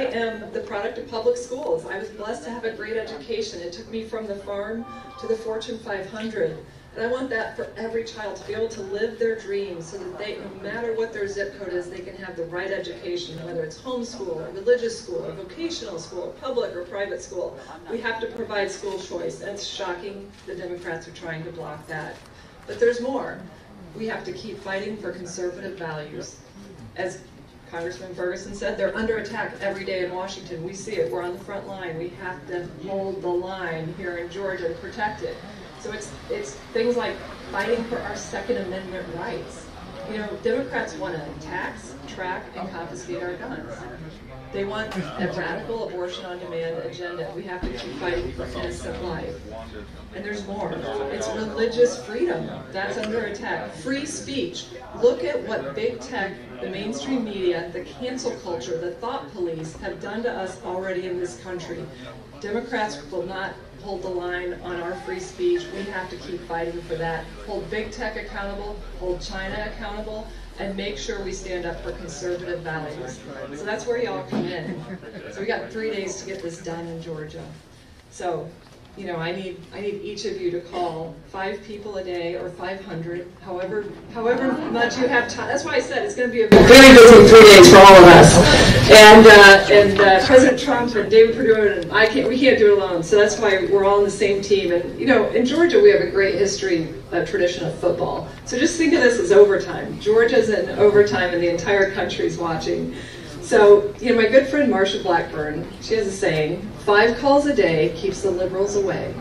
I am the product of public schools. I was blessed to have a great education. It took me from the farm to the Fortune 500. And I want that for every child, to be able to live their dreams so that they, no matter what their zip code is, they can have the right education, whether it's homeschool or religious school or vocational school or public or private school. We have to provide school choice, and it's shocking the Democrats are trying to block that. But there's more. We have to keep fighting for conservative values. As Congressman Ferguson said, they're under attack every day in Washington. We see it. We're on the front line. We have to hold the line here in Georgia and protect it. So it's things like fighting for our Second Amendment rights. You know, Democrats want to tax, track, and confiscate our guns. They want a radical abortion on demand agenda. We have to keep fighting for innocent life. And there's more. It's religious freedom. That's under attack. Free speech. Look at what big tech, the mainstream media, the cancel culture, the thought police have done to us already in this country. Democrats will not hold the line on our free speech. We have to keep fighting for that. Hold big tech accountable, hold China accountable, and make sure we stand up for conservative values. So that's where y'all come in. So we got 3 days to get this done in Georgia. So, you know, I need each of you to call 5 people a day or 500, however much you have time. That's why I said it's going to be a very busy 3 days for all of us. And President Trump and David Perdue and I we can't do it alone. So that's why we're all on the same team. And you know, in Georgia we have a great history, a tradition of football. So just think of this as overtime. Georgia's in overtime, and the entire country's watching. So, you know, my good friend Marsha Blackburn, she has a saying, 5 calls a day keeps the liberals away.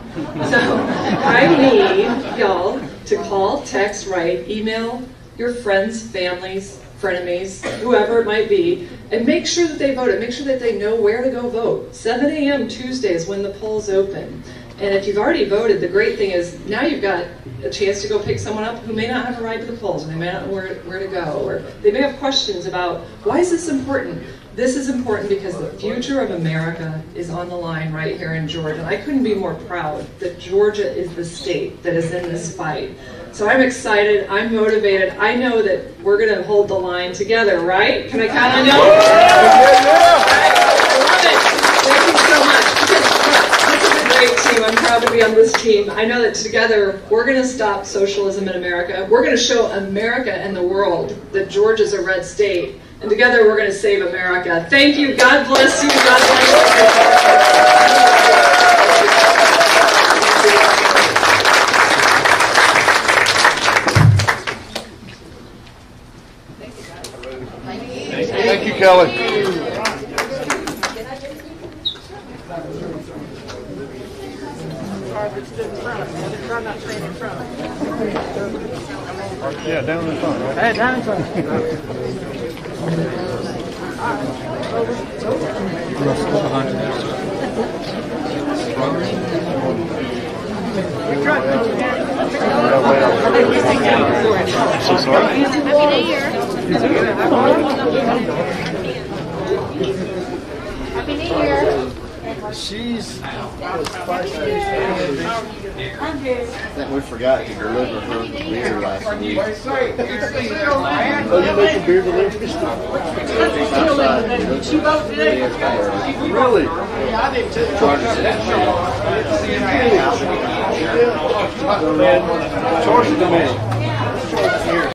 So I need y'all to call, text, write, email your friends, families, frenemies, whoever it might be, and make sure that they voted. Make sure that they know where to go vote. 7 a.m. Tuesday is when the polls open. And if you've already voted, the great thing is now you've got a chance to go pick someone up who may not have a ride to the polls, and they may not know where to go, or they may have questions about, why is this important? This is important because the future of America is on the line right here in Georgia. I couldn't be more proud that Georgia is the state that is in this fight. So I'm excited, I'm motivated, I know that we're going to hold the line together, right? Can I count on y'all? I'm proud to be on this team. I know that together we're going to stop socialism in America. We're going to show America and the world that Georgia's a red state. And together we're going to save America. Thank you. God bless you. God bless you. Thank you, Kelly. Yeah, down in front. Right? Hey, down in front. Happy New Year. She's that we forgot to deliver her beer last week. Oh, you made the beer delivery? She voted today. Really? Yeah, I did too. Charge the man.